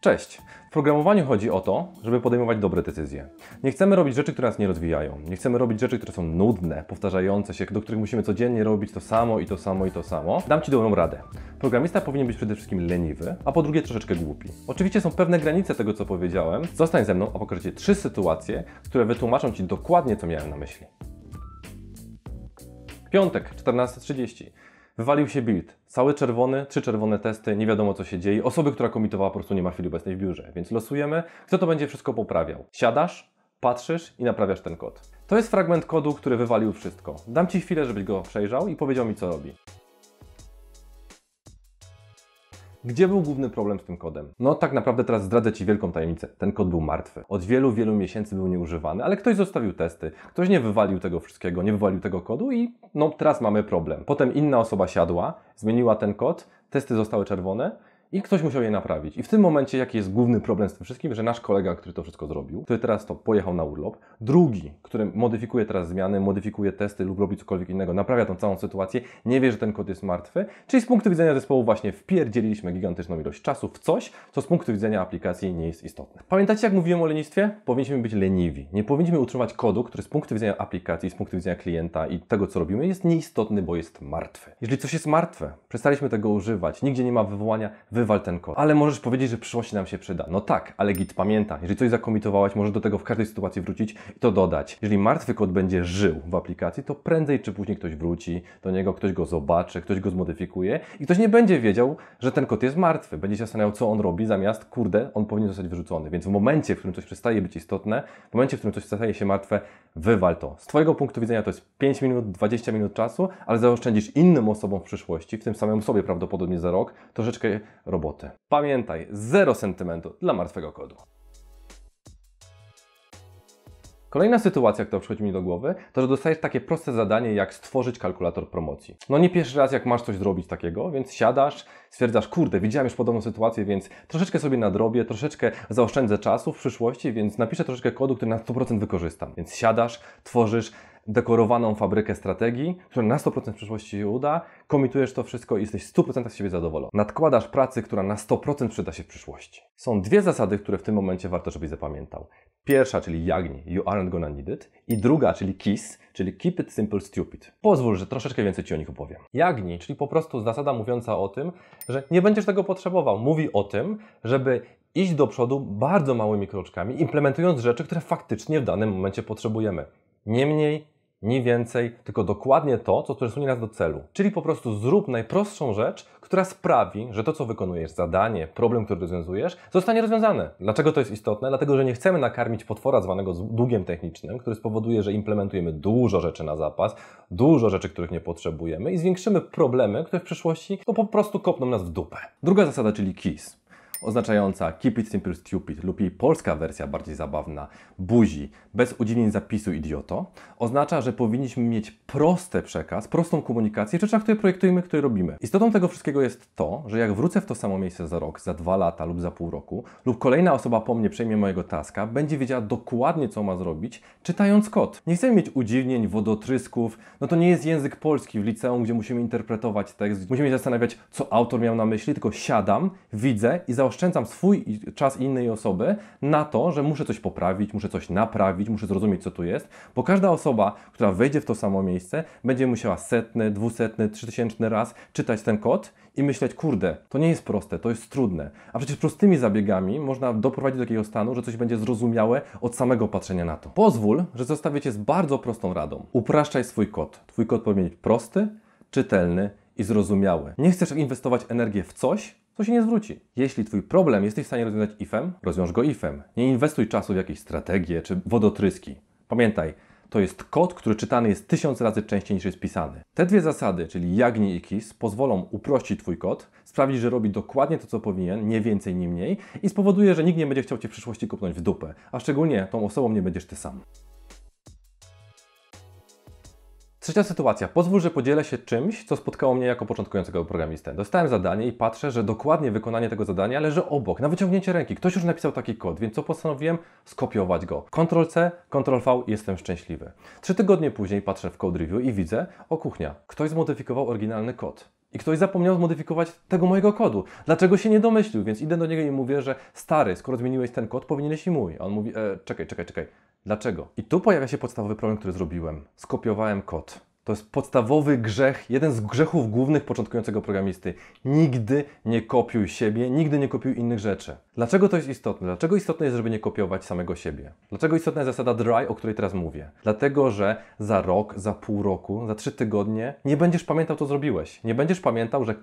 Cześć! W programowaniu chodzi o to, żeby podejmować dobre decyzje. Nie chcemy robić rzeczy, które nas nie rozwijają. Nie chcemy robić rzeczy, które są nudne, powtarzające się, do których musimy codziennie robić to samo i to samo i to samo. Dam Ci dobrą radę. Programista powinien być przede wszystkim leniwy, a po drugie troszeczkę głupi. Oczywiście są pewne granice tego, co powiedziałem. Zostań ze mną, a pokażę Ci 3 sytuacje, które wytłumaczą Ci dokładnie, co miałem na myśli. Piątek, 14:30. Wywalił się build. Cały czerwony, 3 czerwone testy, nie wiadomo co się dzieje. Osoby, która commitowała, po prostu nie ma w chwili obecnej w biurze. Więc losujemy, kto to będzie wszystko poprawiał. Siadasz, patrzysz i naprawiasz ten kod. To jest fragment kodu, który wywalił wszystko. Dam Ci chwilę, żebyś go przejrzał i powiedział mi, co robi. Gdzie był główny problem z tym kodem? No tak naprawdę teraz zdradzę Ci wielką tajemnicę. Ten kod był martwy. Od wielu, wielu miesięcy był nieużywany, ale ktoś zostawił testy, ktoś nie wywalił tego wszystkiego, nie wywalił tego kodu i no teraz mamy problem. Potem inna osoba siadła, zmieniła ten kod, testy zostały czerwone i ktoś musiał je naprawić. I w tym momencie jaki jest główny problem z tym wszystkim, że nasz kolega, który to wszystko zrobił, który teraz to pojechał na urlop, drugi, który modyfikuje teraz zmiany, modyfikuje testy lub robi cokolwiek innego, naprawia tą całą sytuację, nie wie, że ten kod jest martwy, czyli z punktu widzenia zespołu właśnie wpierdzieliliśmy gigantyczną ilość czasu w coś, co z punktu widzenia aplikacji nie jest istotne. Pamiętacie, jak mówiłem o lenistwie? Powinniśmy być leniwi. Nie powinniśmy utrzymać kodu, który z punktu widzenia aplikacji, z punktu widzenia klienta i tego, co robimy, jest nieistotny, bo jest martwy. Jeżeli coś jest martwe, przestaliśmy tego używać, nigdzie nie ma wywołania, wywal ten kod. Ale możesz powiedzieć, że w przyszłości nam się przyda. No tak, ale Git pamięta. Jeżeli coś zakomitowałeś, możesz do tego w każdej sytuacji wrócić i to dodać. Jeżeli martwy kod będzie żył w aplikacji, to prędzej czy później ktoś wróci do niego, ktoś go zobaczy, ktoś go zmodyfikuje i ktoś nie będzie wiedział, że ten kod jest martwy. Będzie się zastanawiał, co on robi, zamiast kurde, on powinien zostać wyrzucony. Więc w momencie, w którym coś przestaje być istotne, w momencie, w którym coś staje się martwe, wywal to. Z Twojego punktu widzenia to jest 5 minut, 20 minut czasu, ale zaoszczędzisz innym osobom w przyszłości, w tym samym sobie prawdopodobnie za rok, troszeczkę roboty. Pamiętaj, zero sentymentu dla martwego kodu. Kolejna sytuacja, która przychodzi mi do głowy, to, że dostajesz takie proste zadanie, jak stworzyć kalkulator promocji. No nie pierwszy raz, jak masz coś zrobić takiego, więc siadasz, stwierdzasz, kurde, widziałem już podobną sytuację, więc troszeczkę sobie nadrobię, troszeczkę zaoszczędzę czasu w przyszłości, więc napiszę troszeczkę kodu, który na 100% wykorzystam. Więc siadasz, tworzysz dekorowaną fabrykę strategii, która na 100% w przyszłości się uda, komitujesz to wszystko i jesteś 100% z siebie zadowolony. Nadkładasz pracy, która na 100% przyda się w przyszłości. Są dwie zasady, które w tym momencie warto, żebyś zapamiętał. Pierwsza, czyli Yagni, you aren't gonna need it. I druga, czyli Kiss, czyli keep it simple stupid. Pozwól, że troszeczkę więcej Ci o nich opowiem. Yagni, czyli po prostu zasada mówiąca o tym, że nie będziesz tego potrzebował. Mówi o tym, żeby iść do przodu bardzo małymi kroczkami, implementując rzeczy, które faktycznie w danym momencie potrzebujemy. Nie mniej, nie więcej, tylko dokładnie to, co przesunie nas do celu. Czyli po prostu zrób najprostszą rzecz, która sprawi, że to, co wykonujesz, zadanie, problem, który rozwiązujesz, zostanie rozwiązane. Dlaczego to jest istotne? Dlatego, że nie chcemy nakarmić potwora zwanego długiem technicznym, który spowoduje, że implementujemy dużo rzeczy na zapas, dużo rzeczy, których nie potrzebujemy i zwiększymy problemy, które w przyszłości to po prostu kopną nas w dupę. Druga zasada, czyli KISS, oznaczająca keep it simple stupid lub jej polska wersja bardziej zabawna BUZI, bez udzieleń zapisu idioto, oznacza, że powinniśmy mieć prosty przekaz, prostą komunikację w rzeczach, które projektujemy, które robimy. Istotą tego wszystkiego jest to, że jak wrócę w to samo miejsce za rok, za 2 lata lub za pół roku lub kolejna osoba po mnie przejmie mojego taska, będzie wiedziała dokładnie, co ma zrobić, czytając kod. Nie chcemy mieć udziwnień, wodotrysków, no to nie jest język polski w liceum, gdzie musimy interpretować tekst, musimy się zastanawiać, co autor miał na myśli, tylko siadam, widzę i zaoszczędzam swój czas innej osoby na to, że muszę coś poprawić, muszę coś naprawić, muszę zrozumieć, co tu jest, bo każda osoba, która wejdzie w to samo miejsce, będzie musiała 100., 200., 3000 raz czytać ten kod i myśleć, kurde, to nie jest proste, to jest trudne. A przecież prostymi zabiegami można doprowadzić do takiego stanu, że coś będzie zrozumiałe od samego patrzenia na to. Pozwól, że zostawię Cię z bardzo prostą radą. Upraszczaj swój kod. Twój kod powinien być prosty, czytelny i zrozumiały. Nie chcesz inwestować energię w coś, to się nie zwróci. Jeśli Twój problem jesteś w stanie rozwiązać ifem, rozwiąż go ifem. Nie inwestuj czasu w jakieś strategie czy wodotryski. Pamiętaj, to jest kod, który czytany jest 1000 razy częściej niż jest pisany. Te dwie zasady, czyli Yagni i Kiss, pozwolą uprościć Twój kod, sprawić, że robi dokładnie to, co powinien, nie więcej, nie mniej i spowoduje, że nikt nie będzie chciał Cię w przyszłości kopnąć w dupę, a szczególnie tą osobą nie będziesz Ty sam. Trzecia sytuacja. Pozwól, że podzielę się czymś, co spotkało mnie jako początkującego programistę. Dostałem zadanie i patrzę, że dokładnie wykonanie tego zadania leży obok, na wyciągnięcie ręki. Ktoś już napisał taki kod, więc co postanowiłem? Skopiować go. Ctrl-C, Ctrl-V i jestem szczęśliwy. 3 tygodnie później patrzę w code review i widzę, o kuchnia, ktoś zmodyfikował oryginalny kod. I ktoś zapomniał zmodyfikować tego mojego kodu. Dlaczego się nie domyślił? Więc idę do niego i mówię, że stary, skoro zmieniłeś ten kod, powinieneś i mój. A on mówi, czekaj. Dlaczego? I tu pojawia się podstawowy problem, który zrobiłem. Skopiowałem kod. To jest podstawowy grzech, jeden z grzechów głównych początkującego programisty. Nigdy nie kopiuj siebie, nigdy nie kopiuj innych rzeczy. Dlaczego to jest istotne? Dlaczego istotne jest, żeby nie kopiować samego siebie? Dlaczego istotna jest zasada dry, o której teraz mówię? Dlatego, że za rok, za pół roku, za 3 tygodnie nie będziesz pamiętał, co zrobiłeś. Nie będziesz pamiętał, że w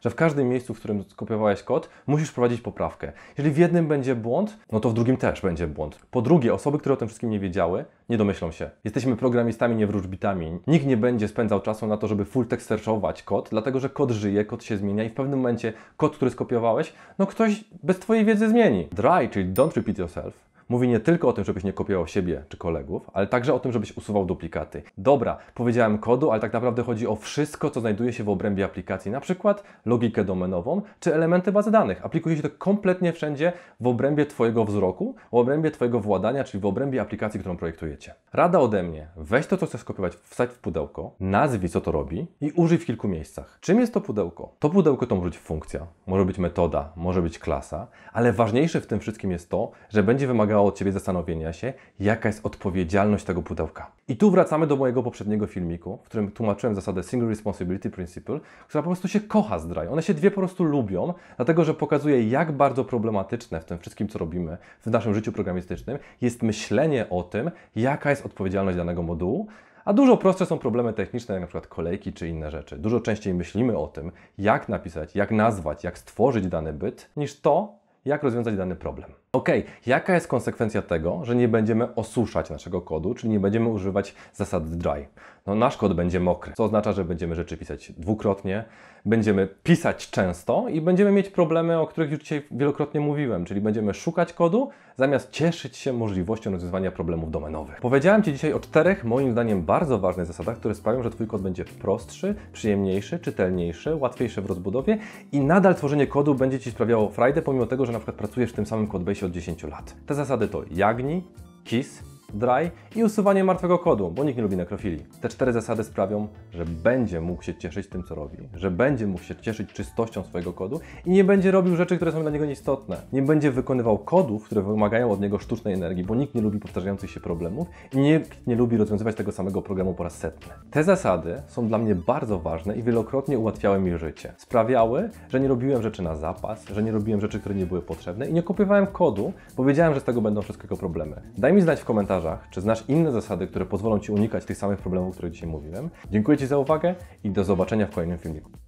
każdym miejscu, w którym skopiowałeś kod, musisz prowadzić poprawkę. Jeżeli w jednym będzie błąd, no to w drugim też będzie błąd. Po drugie, osoby, które o tym wszystkim nie wiedziały, nie domyślą się. Jesteśmy programistami, nie wróżbitami. Nikt nie będzie spędzał czasu na to, żeby full text searchować kod, dlatego że kod żyje, kod się zmienia i w pewnym momencie kod, który skopiowałeś, no ktoś bez Twojej wiedzy zmieni. Dry, czyli don't repeat yourself, mówi nie tylko o tym, żebyś nie kopiował siebie czy kolegów, ale także o tym, żebyś usuwał duplikaty. Dobra, powiedziałem kodu, ale tak naprawdę chodzi o wszystko, co znajduje się w obrębie aplikacji, na przykład logikę domenową czy elementy bazy danych. Aplikuje się to kompletnie wszędzie w obrębie Twojego wzroku, w obrębie Twojego władania, czyli w obrębie aplikacji, którą projektujecie. Rada ode mnie, weź to, co chcesz kopiować, wsadź w pudełko, nazwij, co to robi i użyj w kilku miejscach. Czym jest to pudełko? To pudełko to może być funkcja, może być metoda, może być klasa, ale ważniejsze w tym wszystkim jest to, że będzie wymagało od Ciebie zastanowienia się, jaka jest odpowiedzialność tego pudełka. I tu wracamy do mojego poprzedniego filmiku, w którym tłumaczyłem zasadę Single Responsibility Principle, która po prostu się kocha z Dry. One się dwie po prostu lubią, dlatego że pokazuje, jak bardzo problematyczne w tym wszystkim, co robimy w naszym życiu programistycznym, jest myślenie o tym, jaka jest odpowiedzialność danego modułu, a dużo prostsze są problemy techniczne, jak na przykład kolejki czy inne rzeczy. Dużo częściej myślimy o tym, jak napisać, jak nazwać, jak stworzyć dany byt, niż to, jak rozwiązać dany problem. Ok, jaka jest konsekwencja tego, że nie będziemy osuszać naszego kodu, czyli nie będziemy używać zasady dry? No, nasz kod będzie mokry, co oznacza, że będziemy rzeczy pisać dwukrotnie, będziemy pisać często i będziemy mieć problemy, o których już dzisiaj wielokrotnie mówiłem, czyli będziemy szukać kodu, zamiast cieszyć się możliwością rozwiązywania problemów domenowych. Powiedziałem Ci dzisiaj o 4 moim zdaniem bardzo ważnych zasadach, które sprawią, że Twój kod będzie prostszy, przyjemniejszy, czytelniejszy, łatwiejszy w rozbudowie i nadal tworzenie kodu będzie Ci sprawiało frajdę, pomimo tego, że na przykład pracujesz w tym samym codebase'ie od 10 lat. Te zasady to Yagni, Kiss, Dry i usuwanie martwego kodu, bo nikt nie lubi nekrofilii. Te 4 zasady sprawią, że będzie mógł się cieszyć tym, co robi, że będzie mógł się cieszyć czystością swojego kodu i nie będzie robił rzeczy, które są dla niego nieistotne. Nie będzie wykonywał kodów, które wymagają od niego sztucznej energii, bo nikt nie lubi powtarzających się problemów i nikt nie lubi rozwiązywać tego samego problemu po raz setny. Te zasady są dla mnie bardzo ważne i wielokrotnie ułatwiały mi życie. Sprawiały, że nie robiłem rzeczy na zapas, że nie robiłem rzeczy, które nie były potrzebne i nie kopiowałem kodu, bo wiedziałem, że z tego będą wszystkiego problemy. Daj mi znać w komentarzach, czy znasz inne zasady, które pozwolą Ci unikać tych samych problemów, o których dzisiaj mówiłem. Dziękuję Ci za uwagę i do zobaczenia w kolejnym filmiku.